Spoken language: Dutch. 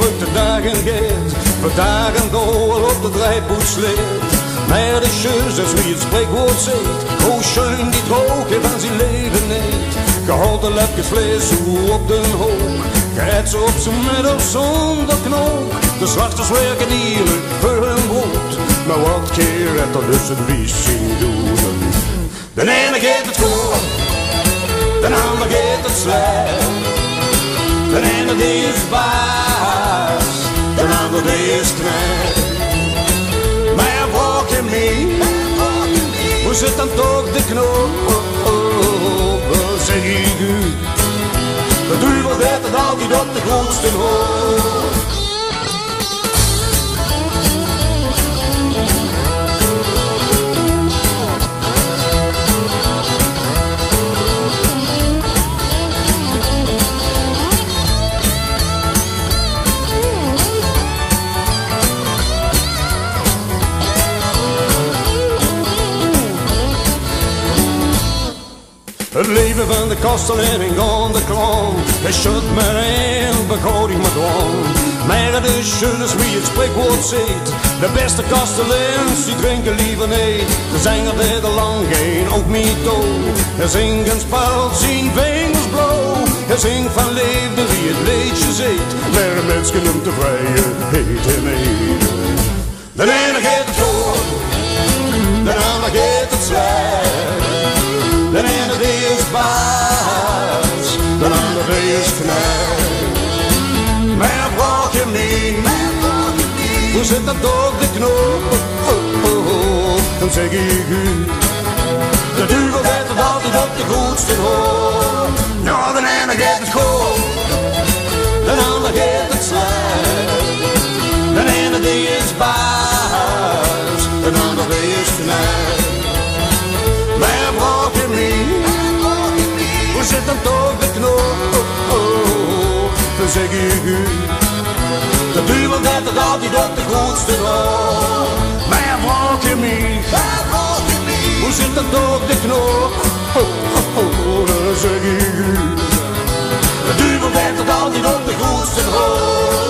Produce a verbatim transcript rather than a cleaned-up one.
heute Dagen geht, für Dagen dauert op de Dreibuss lebt. Naar de scheuze, wie het spreekwoord zegt, hoe schön die droge, van zijn leven niet. Gehouden lapjes vlees, hoe op den hoog, gehetsen op zijn middel zonder knoop. De zwarters werken hier voor hun brood, maar wat keer het er dus het wies zien doen. De ene geeft het goed, de ander geeft het slecht. De ene die is baas, de ander die is knecht. Hoe zit dan toch de knoop? Zeg ik u, de duivel deed het altijd op de grootste hoop. Het leven van de kastelening aan de kroon is het maar één begroting maar gewoon. Maar het is schön als wie het spreekwoord zegt, de beste kasteleens die drinken liever niet. De zanger deed er lang geen ook niet dood. Hij zingt een spel, zijn vingers blauw. Hij zingt van liefde wie het liedje zingt, maar een mens kan hem tevreden heet hem eten. De ene geeft het goed, de ander geeft het slecht. De ene die is baas, de ander die is knecht. Meer brauch je niet, hoe zit dat door de knoop? Dan zeg ik u, de duivel deed het altijd op de goedste hoop. Ja, de ene geeft het goed, de ander geeft het slecht. De ene die is baas, de ander die is knecht. Meer brauch je niet, hoe zit dan toch de knoop? Dan zeg ik u, de duivel deed het altijd op de grootste hoop. Meer brauch je niet, hoe zit dan toch de knoop? Dan zeg ik u, de duivel deed het altijd op de grootste hoop.